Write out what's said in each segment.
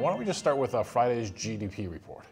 Why don't we just start with Friday's GDP report?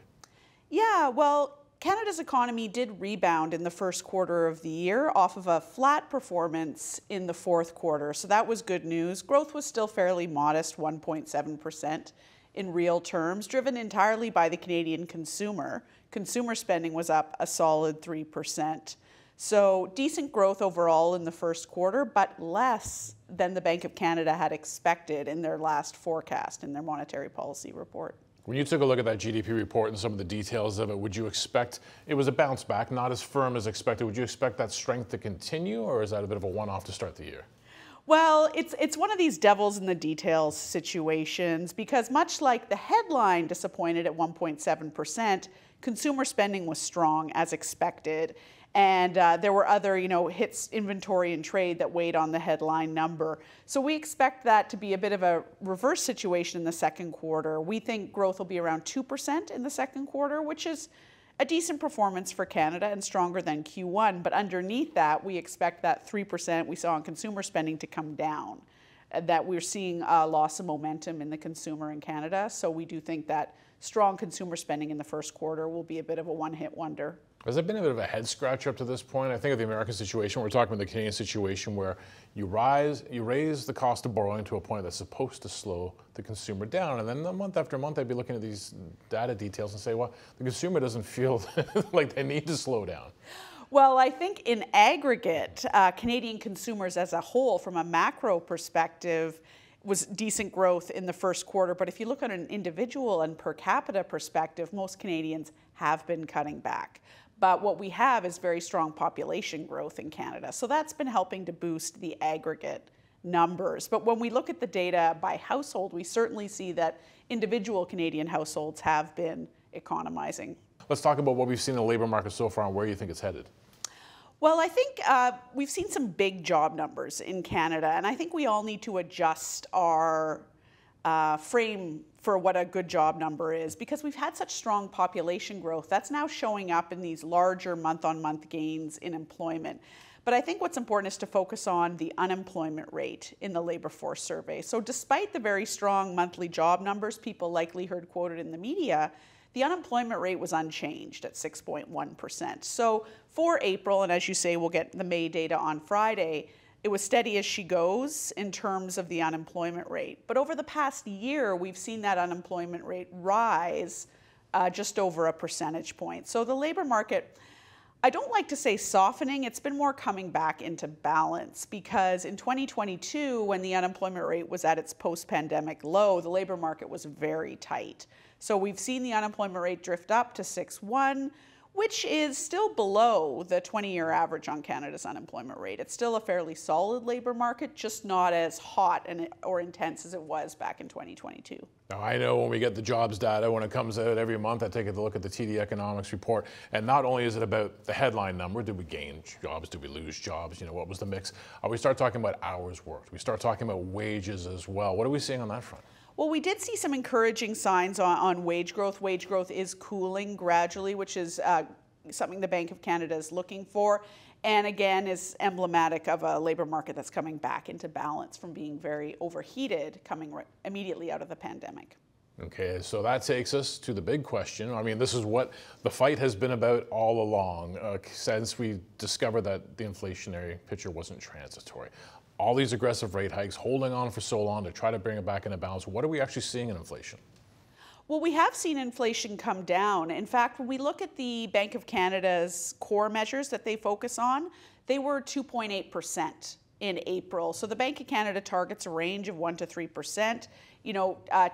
Yeah, well, Canada's economy did rebound in the first quarter of the year off of a flat performance in the fourth quarter, so that was good news. Growth was still fairly modest, 1.7% in real terms, driven entirely by the Canadian consumer. Consumer spending was up a solid 3%. So decent growth overall in the first quarter, but less than the Bank of Canada had expected in their last forecast in their monetary policy report. When you took a look at that GDP report and some of the details of it, would you expect, it was a bounce back, not as firm as expected, would you expect that strength to continue, or is that a bit of a one-off to start the year? Well, it's one of these devils in the details situations, because much like the headline disappointed at 1.7%, consumer spending was strong as expected. And there were other, hits, inventory and trade that weighed on the headline number. So we expect that to be a bit of a reverse situation in the second quarter. We think growth will be around 2% in the second quarter, which is a decent performance for Canada and stronger than Q1. But underneath that, we expect that 3% we saw in consumer spending to come down, that we're seeing a loss of momentum in the consumer in Canada. So we do think that strong consumer spending in the first quarter will be a bit of a one-hit wonder. Has it been a bit of a head scratcher up to this point? I think of the American situation, we're talking about the Canadian situation where you raise the cost of borrowing to a point that's supposed to slow the consumer down. And then month after month, I'd be looking at these data details and say, well, the consumer doesn't feel like they need to slow down. Well, I think in aggregate, Canadian consumers as a whole, from a macro perspective, was decent growth in the first quarter, but if you look at an individual and per capita perspective, most Canadians have been cutting back. But what we have is very strong population growth in Canada, so that's been helping to boost the aggregate numbers. But when we look at the data by household, we certainly see that individual Canadian households have been economizing. Let's talk about what we've seen in the labor market so far and where you think it's headed. Well, I think we've seen some big job numbers in Canada, and I think we all need to adjust our frame for what a good job number is, because we've had such strong population growth. That's now showing up in these larger month-on-month gains in employment. But I think what's important is to focus on the unemployment rate in the labor force survey. So despite the very strong monthly job numbers people likely heard quoted in the media, the unemployment rate was unchanged at 6.1%. So for April, and as you say, we'll get the May data on Friday, it was steady as she goes in terms of the unemployment rate. But over the past year, we've seen that unemployment rate rise just over a percentage point. So the labor market, I don't like to say softening, it's been more coming back into balance, because in 2022, when the unemployment rate was at its post-pandemic low, the labor market was very tight. So we've seen the unemployment rate drift up to 6.1, which is still below the 20-year average on Canada's unemployment rate. It's still a fairly solid labor market, just not as hot and or intense as it was back in 2022. Now, I know when we get the jobs data, when it comes out every month, I take a look at the TD Economics report, and not only is it about the headline number, did we gain jobs, did we lose jobs, what was the mix? We start talking about hours worked. We start talking about wages as well. What are we seeing on that front? Well, we did see some encouraging signs on wage growth. Wage growth is cooling gradually, which is something the Bank of Canada is looking for, and again is emblematic of a labor market that's coming back into balance from being very overheated coming immediately out of the pandemic. Okay, so that takes us to the big question. I mean, this is what the fight has been about all along since we discovered that the inflationary picture wasn't transitory. All these aggressive rate hikes, holding on for so long to try to bring it back into balance. What are we actually seeing in inflation? Well, we have seen inflation come down. In fact, when we look at the Bank of Canada's core measures that they focus on, they were 2.8% in April. So the Bank of Canada targets a range of 1% to 3%.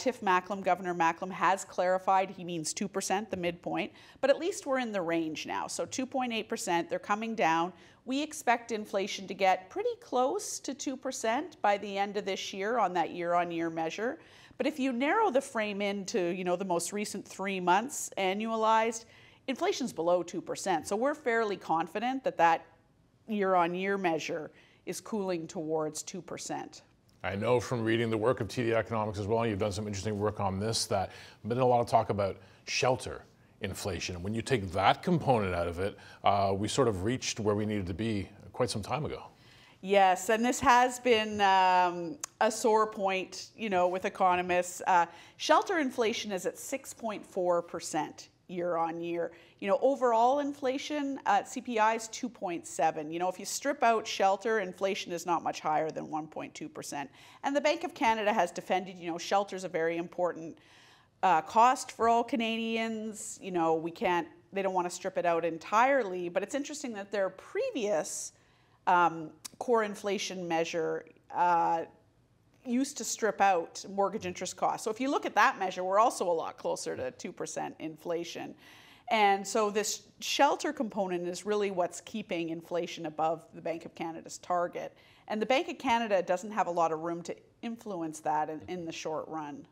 Tiff Macklem, Governor Macklem, has clarified he means 2%, the midpoint, but at least we're in the range now. So 2.8%, they're coming down. We expect inflation to get pretty close to 2% by the end of this year on that year-on-year measure. But if you narrow the frame into, the most recent 3 months annualized, inflation's below 2%. So we're fairly confident that that year-on-year measure is cooling towards 2%. I know from reading the work of TD Economics as well, and you've done some interesting work on this, that been a lot of talk about shelter inflation. When you take that component out of it, we sort of reached where we needed to be quite some time ago. Yes, and this has been a sore point, you know, with economists. Shelter inflation is at 6.4% year on year. You know, overall inflation at CPI is 2.7. You know, if you strip out shelter, inflation is not much higher than 1.2%. And the Bank of Canada has defended, you know, shelter's a very important cost for all Canadians. You know, we can't, they don't want to strip it out entirely, but it's interesting that their previous core inflation measure used to strip out mortgage interest costs. So if you look at that measure, we're also a lot closer to 2% inflation. And so this shelter component is really what's keeping inflation above the Bank of Canada's target. And the Bank of Canada doesn't have a lot of room to influence that in the short run.